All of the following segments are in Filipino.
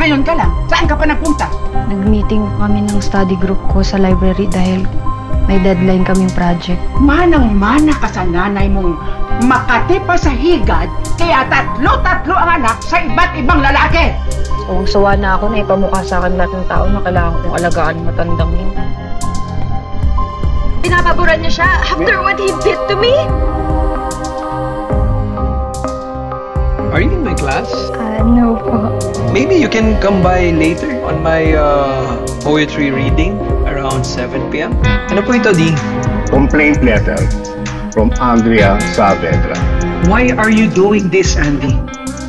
Ngayon ka lang, saan ka pa nagpunta? Nag-meeting kami ng study group ko sa library dahil may deadline kaming project. Manang-mana ka sa nanay mong Makati pa sa higad, kaya tatlo-tatlo ang anak sa iba't ibang lalaki. Oo, sawa na ako na ipamukha sa akin lahat ng tao na kailangan kong alagaan matandang yun. Pinapaboran niya siya after what he did to me? Are you in my class? No po. Maybe you can come by later on my poetry reading around 7 PM. Ano po ito, Di? Complaint letter from Andrea Saavedra. Why are you doing this, Andy?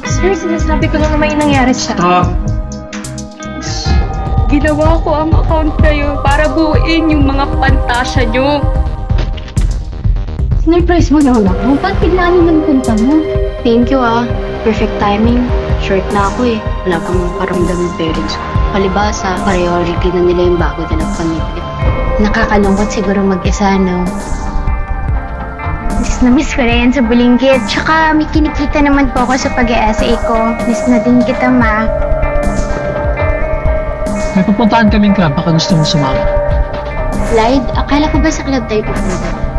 Sir, sinasabi ko lang na may nangyari siya. Stop! Ginawa ko ang account kayo para buuin yung mga pantasya nyo. Sinurprise mo na wala ko. Ba't biglaan yung nagpunta mo? Thank you ah. Perfect timing. Short na ako eh. Wala kang paramdam ng parents ko. Palibasa, priority na nila yung bago na nagpamilya. Nakakalungkot siguro mag-isa, no? Miss na miss ko rin sa Bulinggit. Tsaka may kinikita naman po ako sa pag-e-essay ko. Miss na din kita, ma. May pupuntaan kaming club, baka gusto mong sumama. Clyde, akala ko ba sa club tayo pupunta?